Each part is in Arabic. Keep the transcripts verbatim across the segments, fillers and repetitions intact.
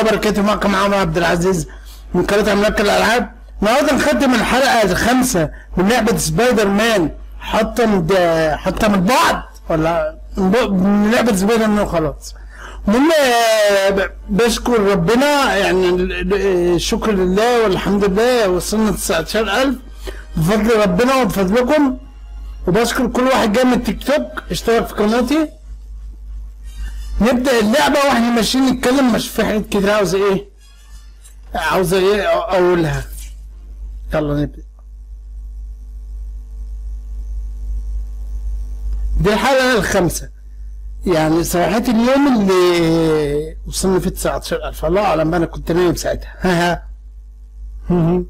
الله وبركاته. معكم عمر عبد العزيز من قناة عملاق الالعاب. النهارده نختم الحلقة الخامسة من لعبة سبايدر مان حتى من حتى من بعد ولا من لعبة سبايدر مان وخلاص. المهم بشكر ربنا، يعني الشكر لله والحمد لله، وصلنا تسعتاشر ألف بفضل ربنا وبفضلكم. وبشكر كل واحد جاي من تيك توك اشترك في قناتي. نبدأ اللعبة واحنا ماشيين نتكلم، مش في حاجات كتير عاوزة ايه؟ عاوزة ايه اقولها؟ يلا نبدأ. دي الحلقة الخامسة، يعني صراحة اليوم اللي وصلنا فيه تسعتاشر ألف، الله أعلم بقى، أنا كنت نايم ساعتها. ها ها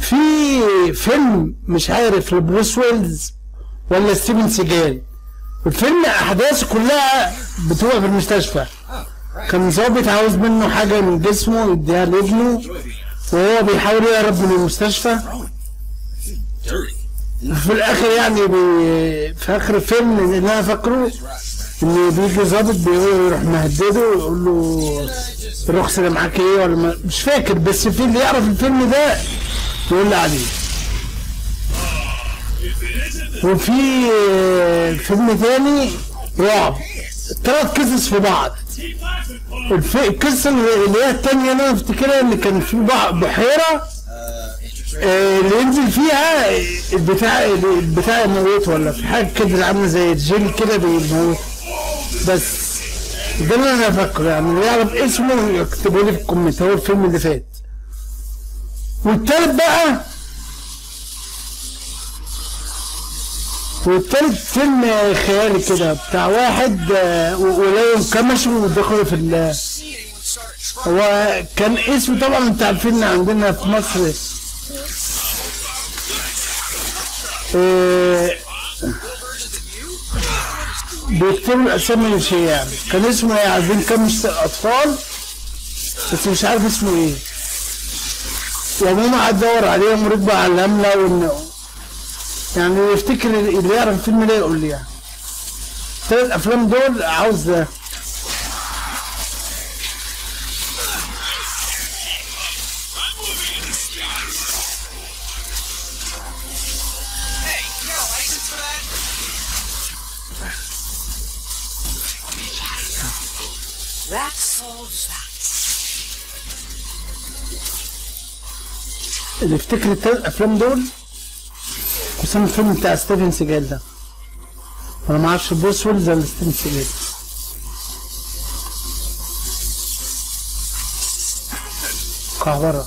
في فيلم مش عارف لبروس ويلز ولا ستيفن سيجال، والفيلم احداثه كلها بتبقى في المستشفى. كان ظابط عاوز منه حاجه من جسمه يديها لابنه، وهو بيحاول يهرب من المستشفى، وفي الاخر يعني بي... في اخر الفيلم اللي انا فاكره ان بيجي ظابط بيروح مهدده ويقول له الرخصه اللي معاك ايه ولا ما... مش فاكر، بس في اللي يعرف الفيلم ده تقول لي عليه. وفي فيلم تاني رعب، تلات قصص في بعض. القصه اللي هي التانية انا افتكرها اللي كان في بحيره اللي ينزل فيها البتاع البتاع الموت ولا في حاجه كده عامله زي الجيل كده بيموت، بس ده اللي انا فاكره. يعني اللي يعرف اسمه يكتبه لي في الكومنت، هو الفيلم اللي فات. والتالت بقى والتالت فيلم خيالي كده بتاع واحد ولايهم كمشوا ودخلوا في ال هو كان اسمه، طبعا انتوا عارفين عندنا في مصر ايه بيكتبوا الاسامي مش يعني، كان اسمه عايزين كمش اطفال بس مش عارف اسمه ايه. وماما قعد ادور عليهم ورد بقى على الهمله وانه يعني يفتكر اللي يعرف الفيلم ده يقول لي. يعني الثلاث افلام دول عاوز ده. اللي يفتكر التلات افلام دول وسام الفيلم بتاع ستيفن سيجال ده، انا ما اعرفش بروس ويلز ولا ستيفن سيجال. كهرباء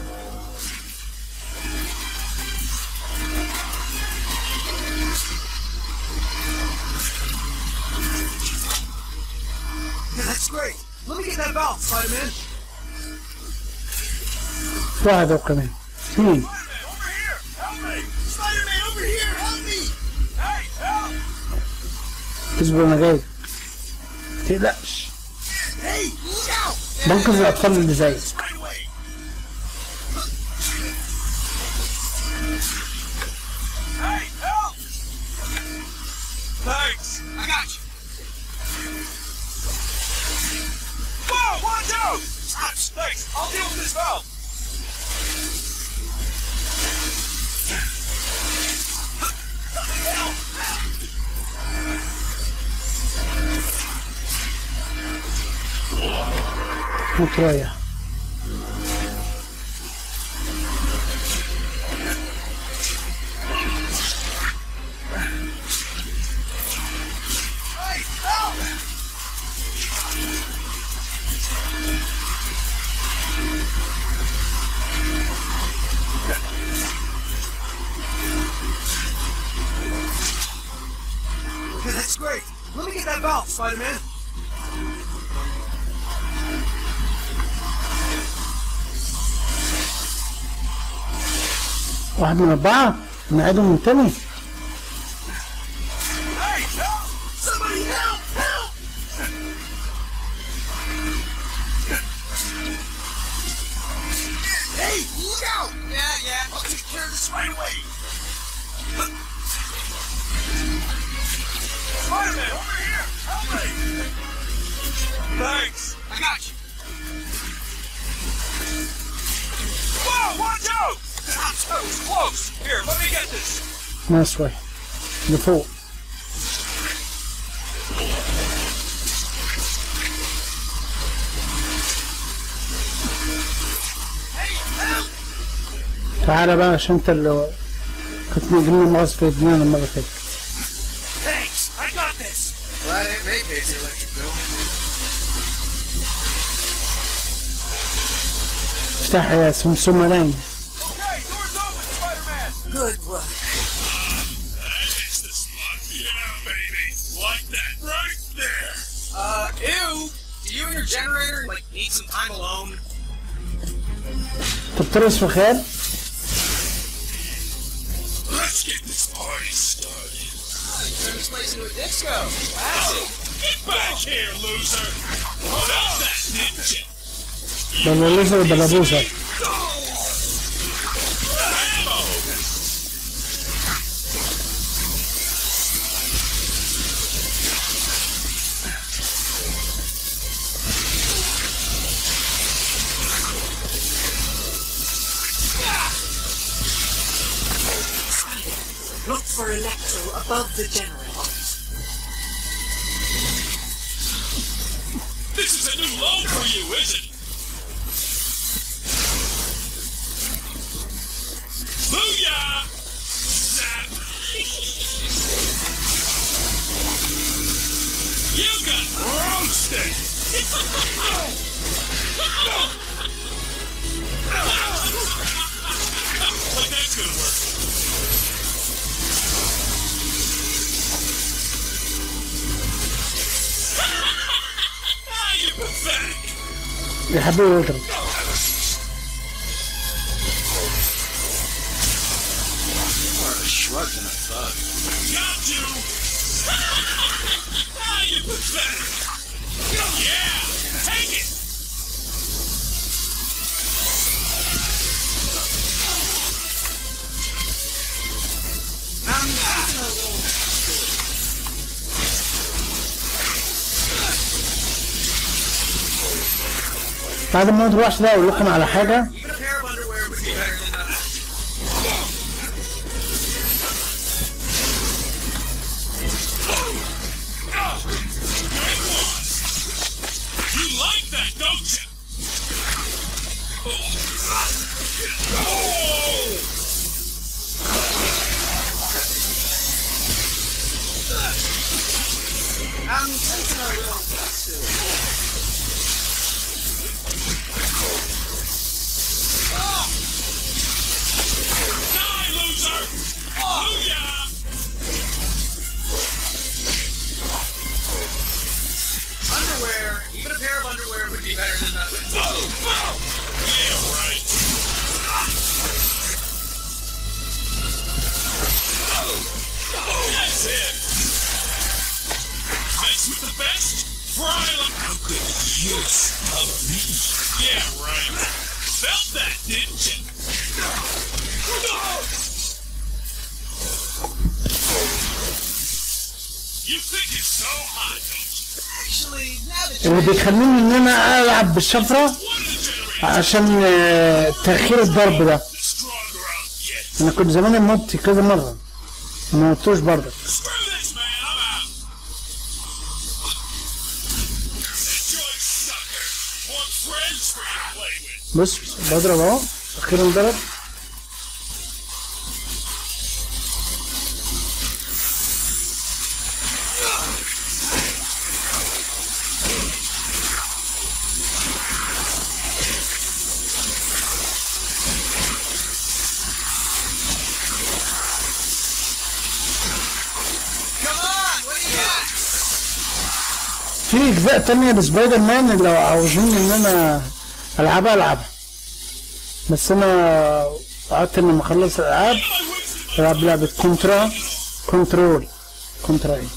واحد وكمان اثنين اصبر انا جاي، متقلقش، بنقذ الاطفال اللي زيك. متريح is great. Let me get that valve, Spider-Man. واحد من أربعة نعيده من تاني. This way. The pool. تعال بقى عشان انت اللي كنت مجنون مغص في دماغنا المرة اللي فاتت. افتح يا سمسمة لين. تبترس في خيال. بلوزر بلوزر. Above the general. This is a new load for you, is it? Booyah! Snap! You got roasted! Like that's gonna work. يحبوا يضرب بعد ما تروحش ده اقول لكم على حاجه. بيخليني ان انا العب بالشفره عشان تاخير الضرب ده. انا كنت زمان اموت كذا مره ما موتوش برضه. بص بضرب اهو اخيرا ضرب. اجزاء تانية لسبايدر مان لو عاوزين ان انا العبها العبها، بس انا قعدت لما اخلص الالعاب العب لعبة كونترا كنترول كونترا ايه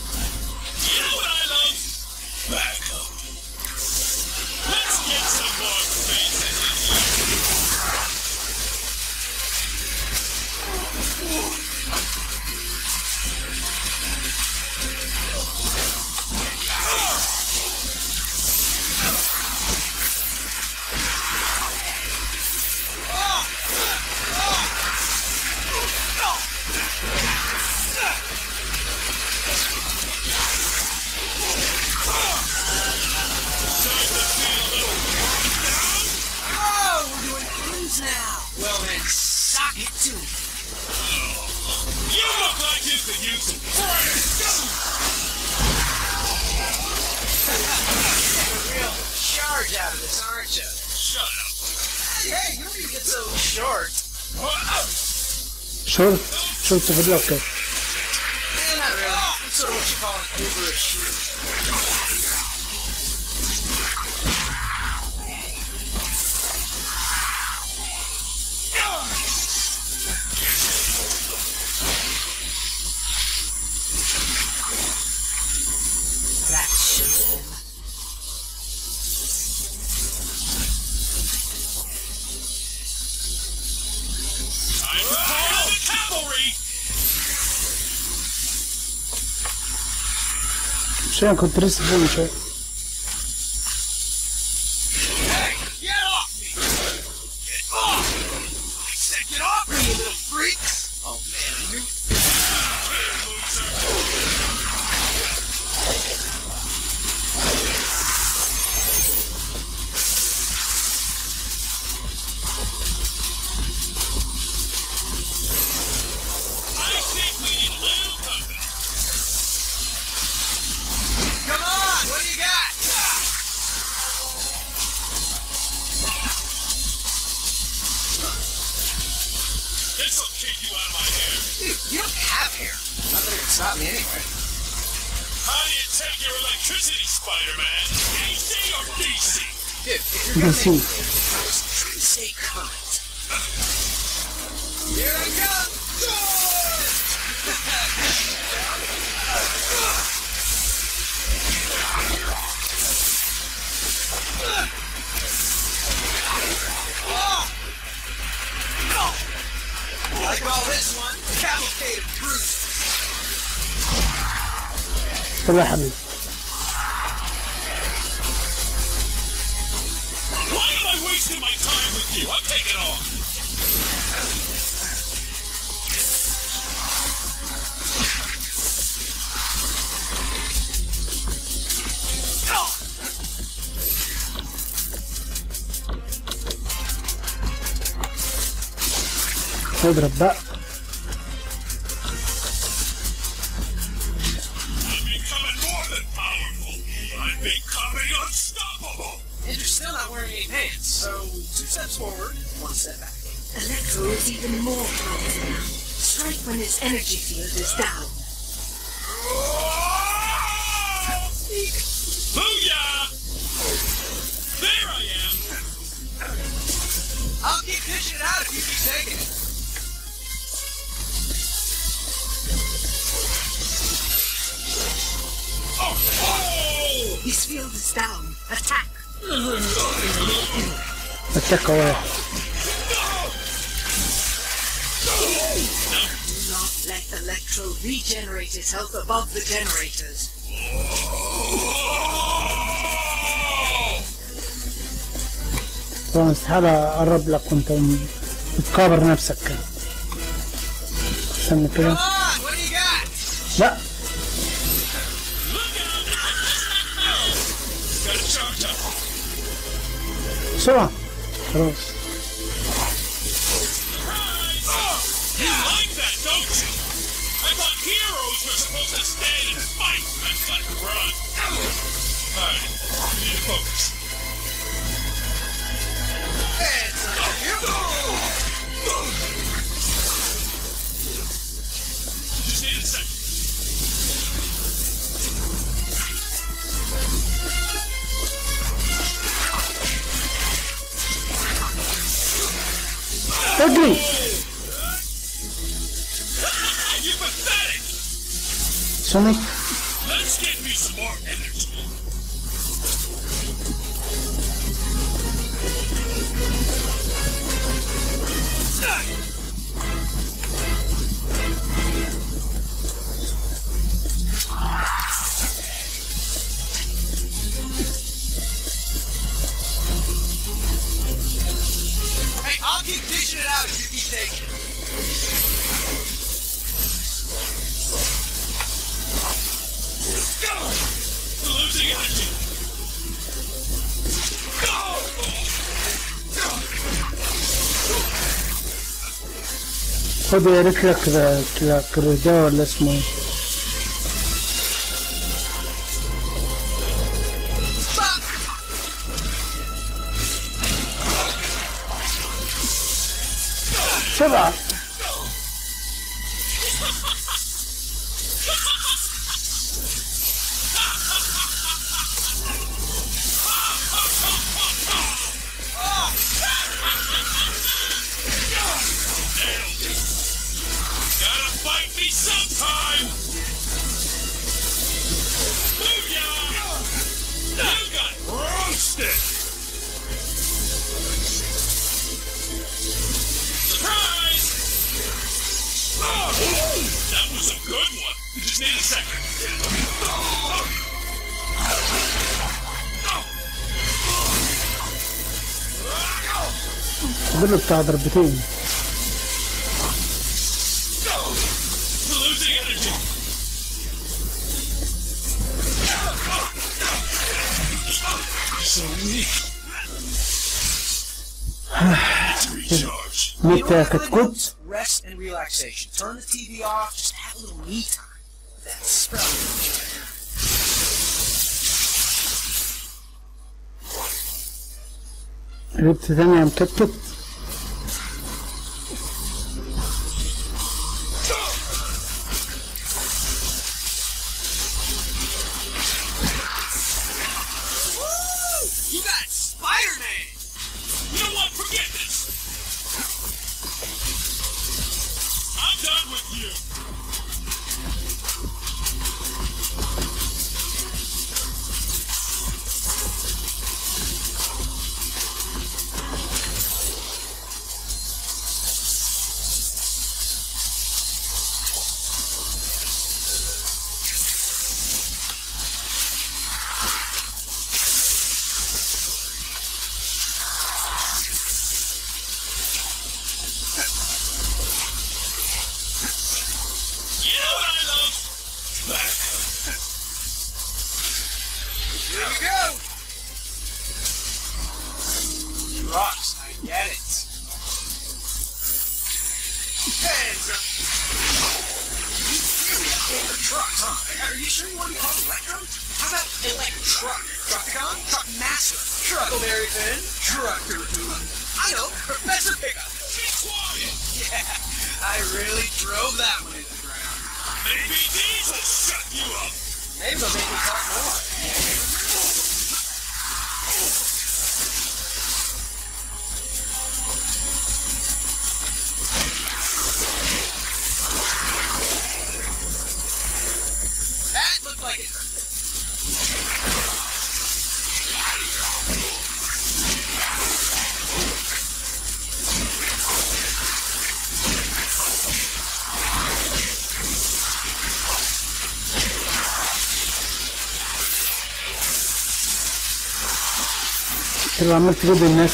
شورت شورت في الوكر. كنت لسه بقول شيء. طلع حبيبي اضرب بقى. Energy field is down. Booyah! There I am. I'll get this shit out if you keep taking it. Oh! Oh! This field is down. Attack! Attack away. Electro regenerates itself above the generators. طبعا استحالة أقرب لك وأنت بتكابر نفسك كده. استنى كده. لأ. بسرعة. خلاص. اجري. سونيك خذ يا رفيق كذا كروجا ولا اسمه سبعة. بدنا بتاع ضربتين. متى كتكوت؟ جبت ثانية يا مكتب. لو عملت جيب الناس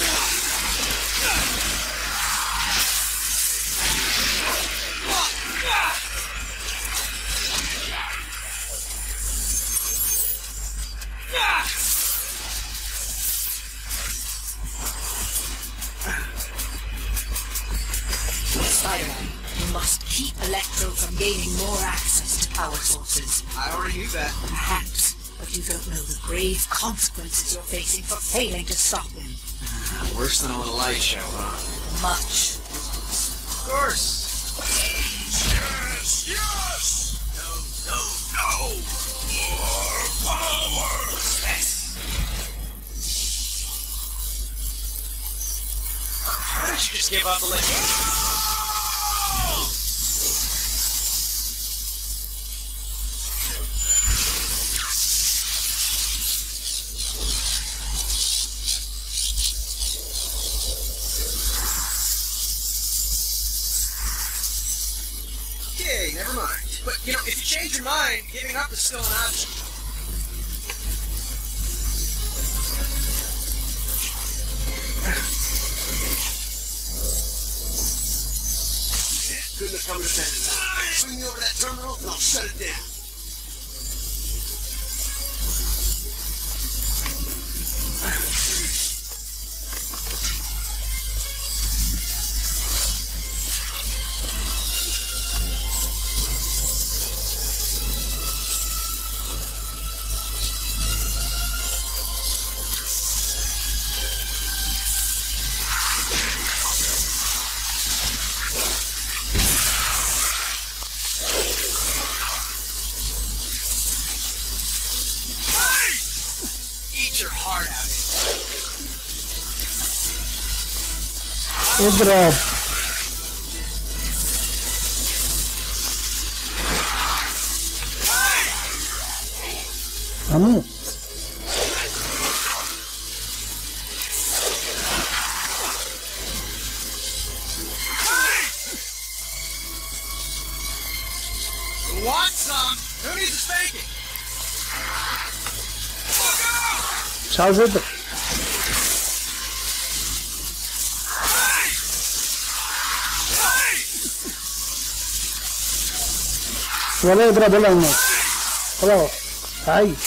consequences you're facing for failing to stop him. Uh, worse than a little light show, huh? Much. Of course. Yes, yes! No, no, no! More power! Yes! How did Just give up the list. Never mind. But, you know, if you change your mind, giving up is still an option. Yeah, couldn't have come to that. Swing me over that terminal, and I'll shut it down. اضرب اموت. مش عاوز اضرب. ولا يضرب ولا يموت. خلاص عايش.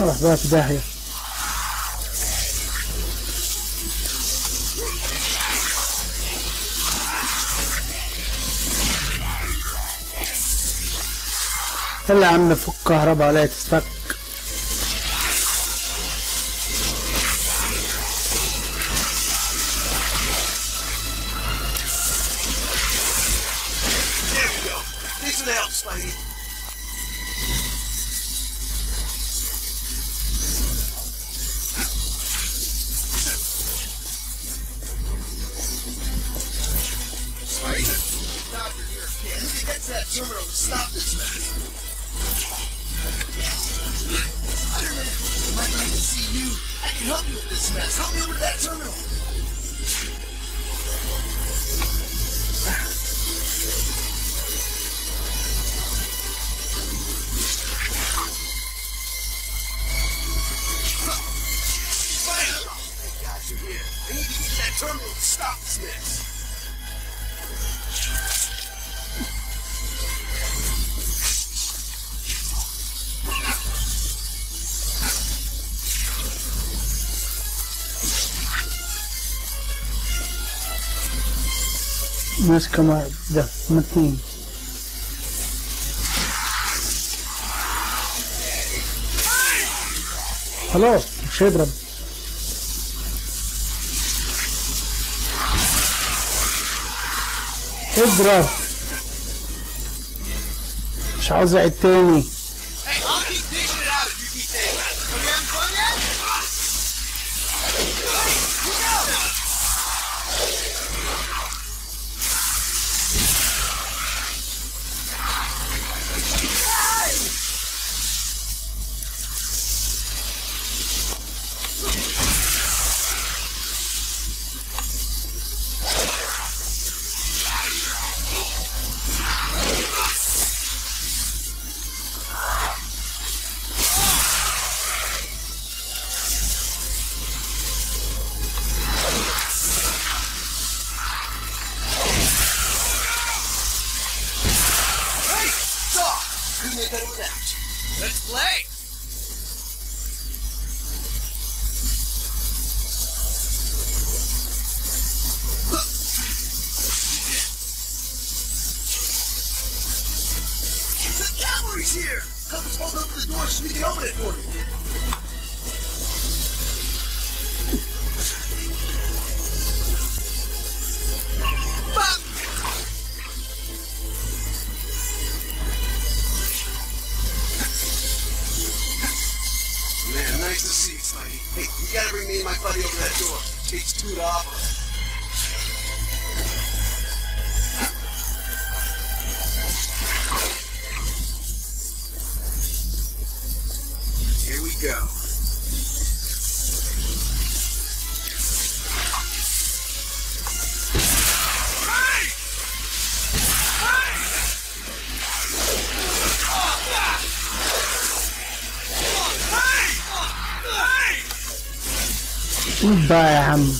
راح بقى في داهية. يلا يا عم فك كهرباء عليها تستفك. ماسكة مع ده متين. خلاص مش هيضرب. اضرب. مش عاوز اعيد تاني. concept. Let's play! The cavalry's here! Help us hold up this door so we can open it for you. Nice to see you, Spidey. Hey, you gotta bring me and my buddy over that door. Takes two to offer. Here we go. Hey! Hey! Oh, God! بقى يا عم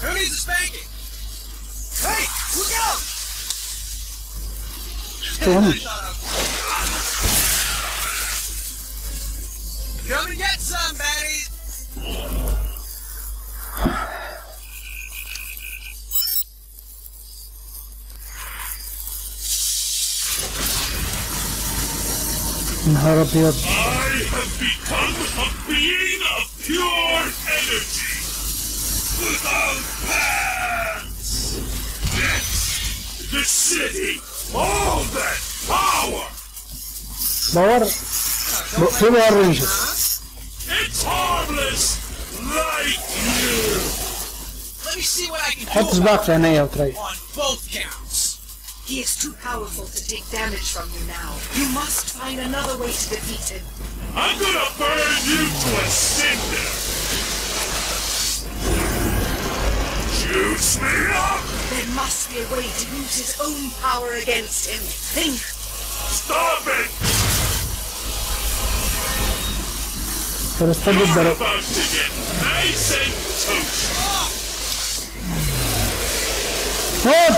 who needs a spanking? Hey, look out! Coming to get some, baddies. نهار أبيض. I have become a being of pure energy, without hands. Next, the city. All that power! Power? Power Rangers. It's harmless like you! Let me see what I can do on both counts. He is too powerful to take damage from you now. You must find another way to defeat him. I'm gonna burn you to a cinder! Juice me up! There must be a way to use his own power against him. Think! Stop it! You're about to get nice and toasty. Help!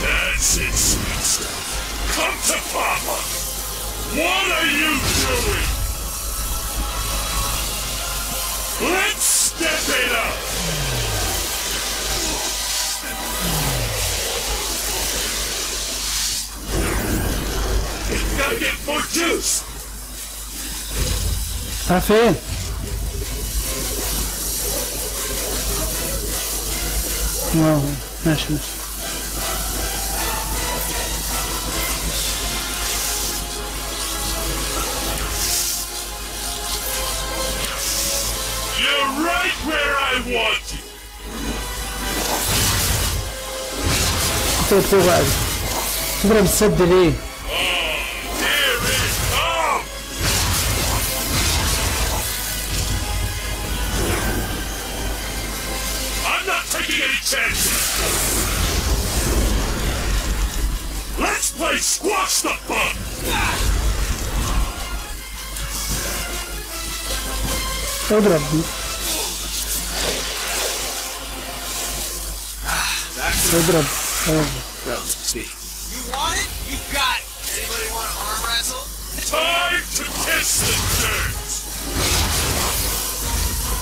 That's it, sweet stuff. Come to Papa! What are you doing? Let's step it up! Gotta get more juice. That's it. Wow, that's it. You're right where I want you. That's it. What I'm saying today. Let's play squash the bug. اضربني. اضرب. You want it? You got it. Anybody want to arm wrestle? Time to kiss the dirt.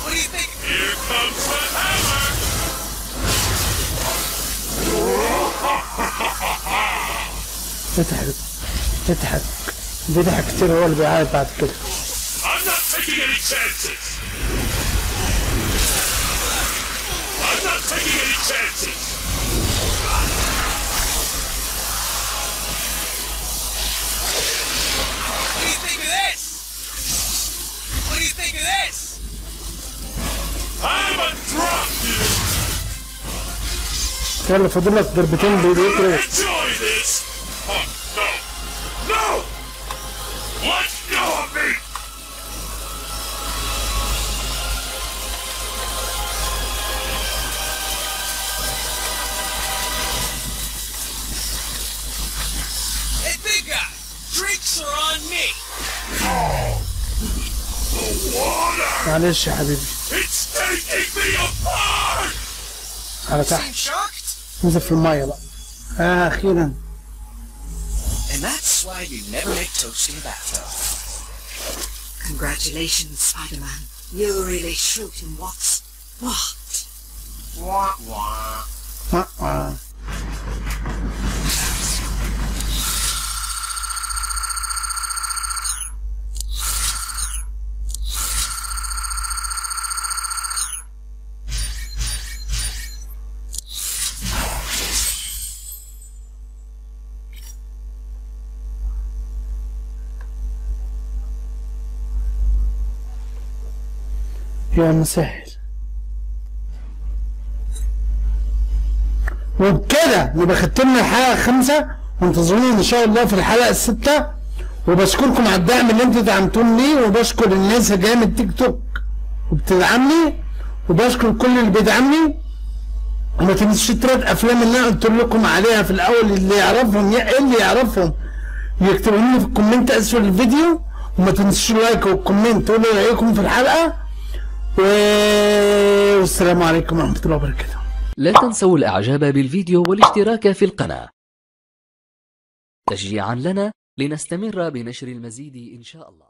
What do you think? Here comes the hammer. تضحك تضحك بيضحك كتير هو اللي بيعيط بعد كده. I'm not taking any chances. I'm not taking any chances. What do you think of this? What do you think of this? I'm a drop dude. يلا فاضل لك ضربتين بايديك. No! Let go of me! معلش يا حبيبي. على تحت. نزل في المية بقى. آه أخيرا. Congratulations, Spider-Man. You really showed him what's what. Wah wah. Wah wah. يا مسهل. وبكده نبقى ختمنا الحلقه الخامسه، وانتظرونا ان شاء الله في الحلقه السادسه. وبشكركم على الدعم اللي انتوا دعمتوني، وبشكر الناس اللي جايه من تيك توك وبتدعمني، وبشكر كل اللي بيدعمني. وما تنسوش التلات افلام اللي انا قلت لكم عليها في الاول، اللي يعرفهم اللي يعرفهم يكتبوا لي في الكومنت اسفل الفيديو. وما تنسوش اللايك والكومنت، تقولوا لي رايكم في الحلقه. والسلام عليكم ورحمة الله وبركاته. لا تنسوا الاعجاب بالفيديو والاشتراك في القناة تشجيعا لنا لنستمر بنشر المزيد إن شاء الله.